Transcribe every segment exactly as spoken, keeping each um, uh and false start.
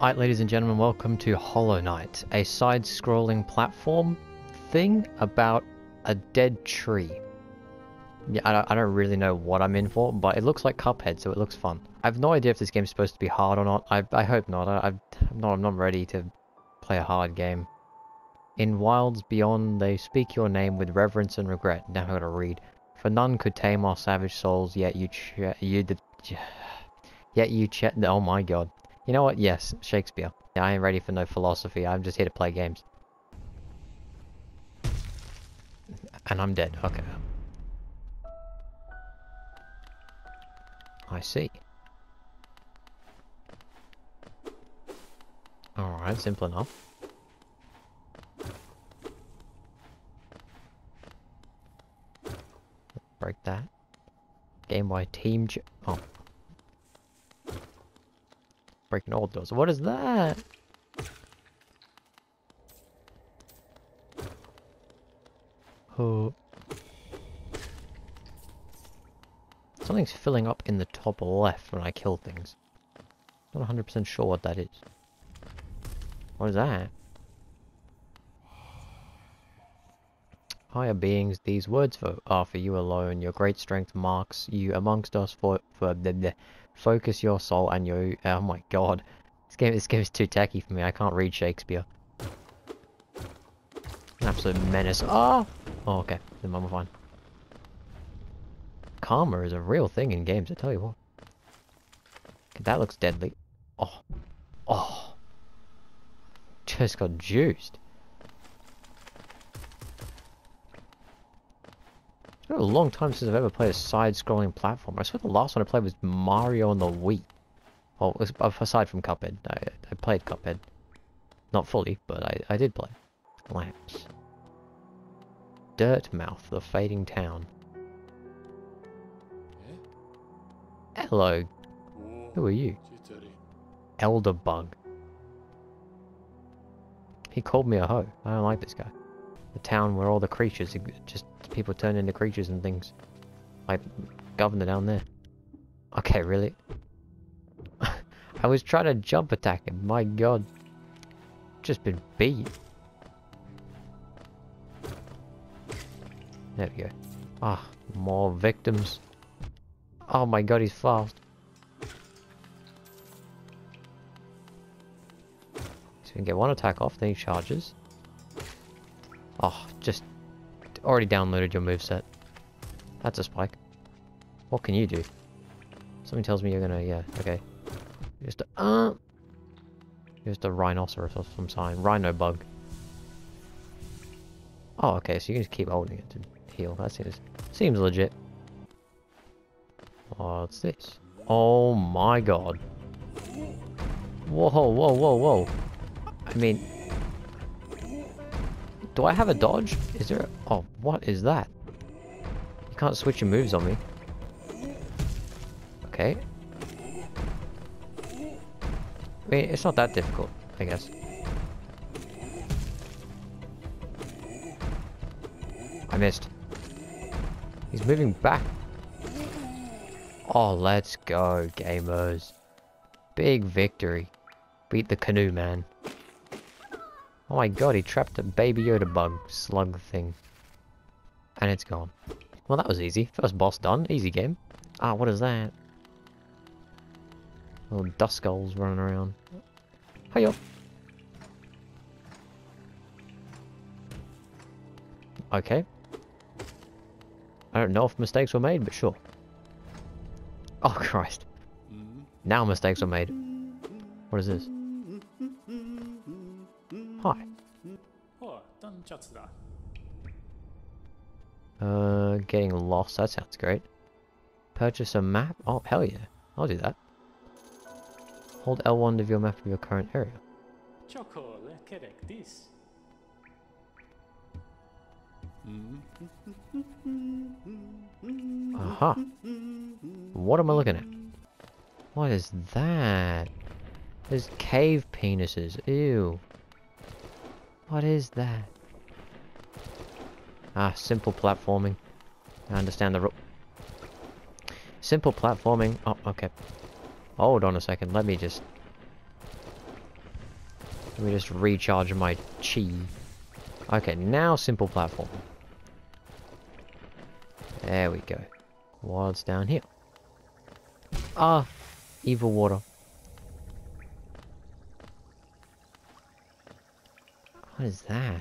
Alright, ladies and gentlemen, welcome to Hollow Knight, a side-scrolling platform thing about a dead tree. Yeah, I don't, I don't really know what I'm in for, but it looks like Cuphead, so it looks fun. I have no idea if this game's supposed to be hard or not. I, I hope not. I, I'm not. I'm not ready to play a hard game. In wilds beyond, they speak your name with reverence and regret. Now I gotta read. For none could tame our savage souls, yet you, ch you, did yet you, ch oh my god. You know what? Yes, Shakespeare. Yeah, I ain't ready for no philosophy. I'm just here to play games. And I'm dead. Okay. I see. Alright, simple enough. Break that. Game by Team J. Oh. Breaking old doors. What is that? Oh. Something's filling up in the top left when I kill things. Not one hundred percent sure what that is. What is that? Higher beings, these words for, are for you alone. Your great strength marks you amongst us for... for the, the Focus your soul and your... Oh my god. This game, this game is too tacky for me. I can't read Shakespeare. An absolute menace. Oh! Oh, okay. Then I'm fine. Karma is a real thing in games, I tell you what. That looks deadly. Oh. Oh. Just got juiced. It's been a long time since I've ever played a side-scrolling platform. I swear the last one I played was Mario on the Wii. Well, aside from Cuphead. I, I played Cuphead. Not fully, but I, I did play. Lamps. Dirtmouth, the fading town. Hello. Who are you? Elderbug. He called me a hoe. I don't like this guy. The town where all the creatures just... people turn into creatures and things. Like, governor down there. Okay, really? I was trying to jump attack him, my god. Just been beat. There we go. Ah, more victims. Oh my god, he's fast. So we can get one attack off, then he charges. Oh, just... already downloaded your moveset. That's a spike. What can you do? Something tells me you're gonna, yeah, okay. Just a, uh, just a rhinoceros or some sign. Rhino bug. Oh, okay, so you can just keep holding it to heal. That seems, seems legit. What's this? Oh my god. Whoa, whoa, whoa, whoa. I mean... do I have a dodge? Is there a... oh, what is that? You can't switch your moves on me. Okay. I mean, it's not that difficult, I guess. I missed. He's moving back. Oh, let's go, gamers. Big victory. Beat the canoe, man. Oh my god, he trapped a baby Yoda bug slug thing. And it's gone. Well, that was easy. First boss done. Easy game. Ah, what is that? Little dust skulls running around. Hiya! Okay. I don't know if mistakes were made, but sure. Oh, Christ. Now mistakes were made. What is this? Hi. Uh, getting lost, that sounds great. Purchase a map? Oh, hell yeah. I'll do that. Hold L one to view a map of your current area. Aha. What am I looking at? What is that? There's cave penises. Ew. What is that? Ah, simple platforming. I understand the rule. Simple platforming. Oh, okay. Hold on a second. Let me just... Let me just recharge my chi. Okay, now simple platform. There we go. What's down here? Ah, evil water. What is that?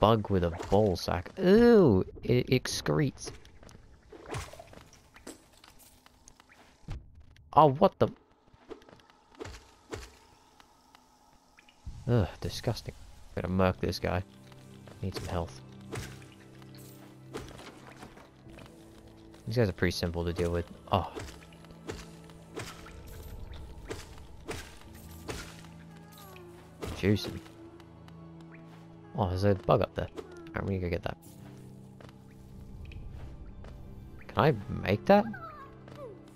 Bug with a ball sack. Ooh, it excretes. Oh, what the? Ugh, disgusting. Gotta murk this guy. Need some health. These guys are pretty simple to deal with. Oh. Juicy. Oh, there's a bug up there. Alright, we need to go get that. Can I make that?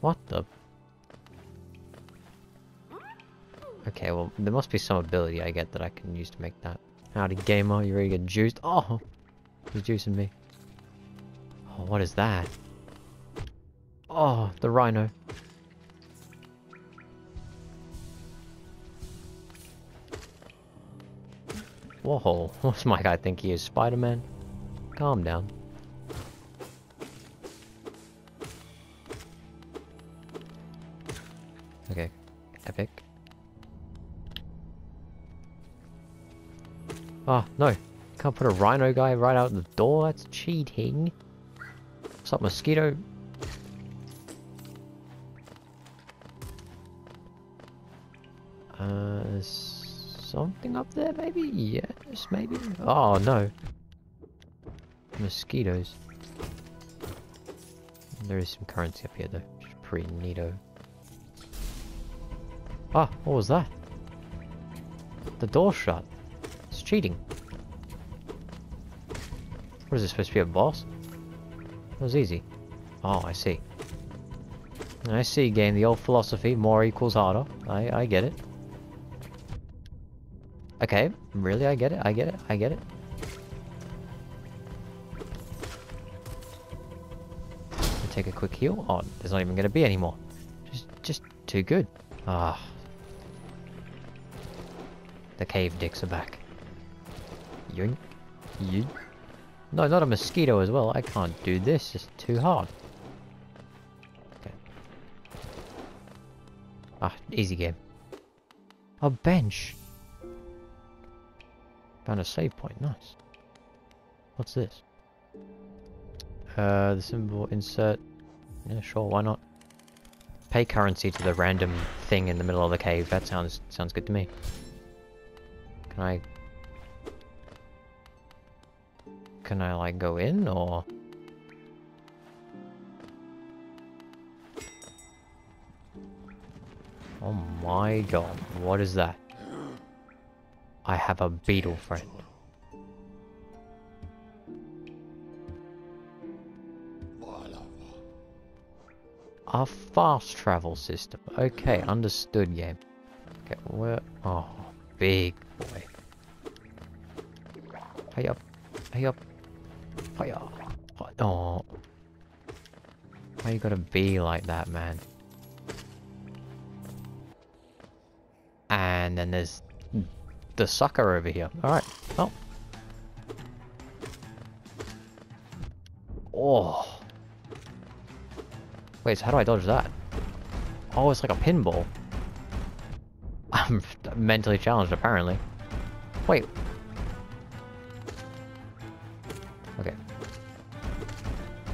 What the? Okay, well, there must be some ability I get that I can use to make that. Howdy, gamer. You ready to get juiced? Oh! He's juicing me. Oh, what is that? Oh, the rhino. Whoa, what's my guy think he is? Spider-Man? Calm down. Okay, epic. Ah, oh, no. Can't put a rhino guy right out the door. That's cheating. What's up, mosquito? Uh, something up there, maybe? Yes, maybe? Oh, no. Mosquitoes. There is some currency up here, though. Which is pretty neato. Ah, what was that? The door shut. Cheating. What is this supposed to be, a boss? That was easy. Oh, I see. I see, game. The old philosophy, more equals harder. I, I get it. Okay, really, I get it, I get it, I get it. I'll take a quick heal. Oh, there's not even going to be any more. Just, just too good. Ah. The cave dicks are back. You, you, no, not a mosquito as well. I can't do this. It's too hard. Okay. Ah, easy game. A bench. Found a save point. Nice. What's this? Uh, the symbol insert. Yeah, sure. Why not? Pay currency to the random thing in the middle of the cave. That sounds sounds good to me. Can I? Can I, like, go in, or...? Oh my god, what is that? I have a beetle friend. A fast travel system. Okay, understood, game. Okay, where... Oh, big boy. Hey up, hey up. Fire. Oh. Why you gotta be like that, man? And then there's the sucker over here. Alright. Oh. Oh. Wait, so how do I dodge that? Oh, it's like a pinball. I'm mentally challenged, apparently. Wait.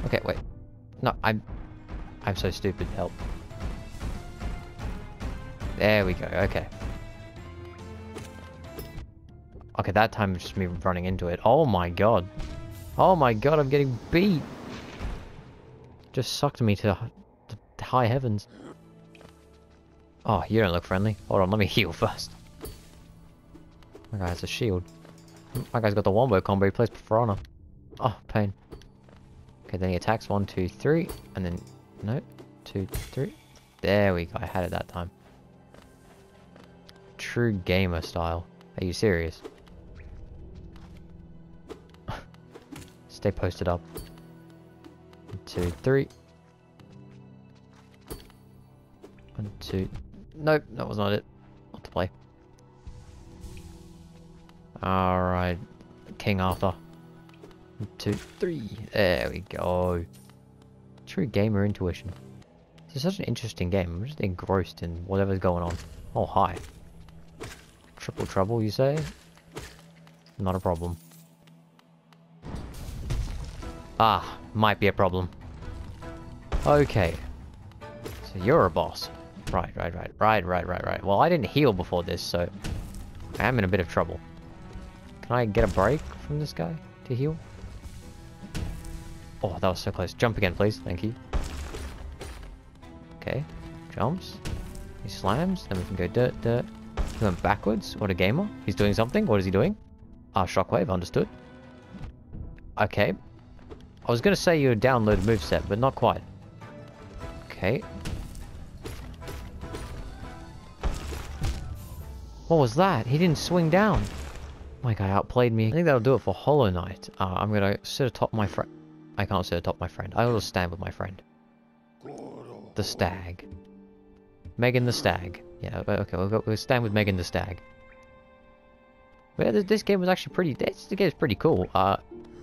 Okay, wait. No, I'm... I'm so stupid. Help. There we go. Okay. Okay, that time it's just me running into it. Oh my god. Oh my god, I'm getting beat. Just sucked me to the high heavens. Oh, you don't look friendly. Hold on, let me heal first. My guy has a shield. My guy's got the wombo combo. He plays for honor. Oh, pain. Okay, then he attacks one, two, three, and then no, two, three. There we go. I had it that time. True gamer style. Are you serious? Stay posted up. One, two, three. One, two. Nope, that was not it. What the play. Alright. King Arthur. One, two, three. There we go. True gamer intuition. This is such an interesting game. I'm just engrossed in whatever's going on. Oh, hi. Triple trouble, you say? Not a problem. Ah, might be a problem. Okay. So you're a boss. Right, right, right, right, right, right, right. Well, I didn't heal before this, so I am in a bit of trouble. Can I get a break from this guy to heal? Oh, that was so close. Jump again, please. Thank you. Okay. Jumps. He slams. Then we can go dirt, dirt. He went backwards. What a gamer. He's doing something. What is he doing? Ah, shockwave. Understood. Okay. I was going to say you would download moveset, but not quite. Okay. What was that? He didn't swing down. My guy outplayed me. I think that'll do it for Hollow Knight. Uh, I'm going to sit atop my friend. I can't sit atop my friend. I will stand with my friend. The stag. Megan the stag. Yeah, okay, we'll, go, we'll stand with Megan the stag. But yeah, this game was actually pretty... This game is pretty cool. Uh...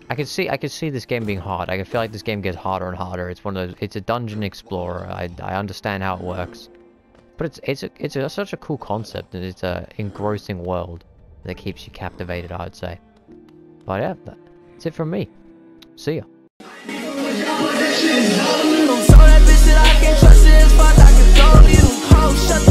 I could see, I could see this game being hard. I can feel like this game gets harder and harder. It's one of those, it's a dungeon explorer. I, I understand how it works, but it's, it's, a, it's a, such a cool concept, and it's a engrossing world that keeps you captivated, I'd say. But yeah, that's it from me. See ya. So that bitch that I can't trust is fuck, I can throw you.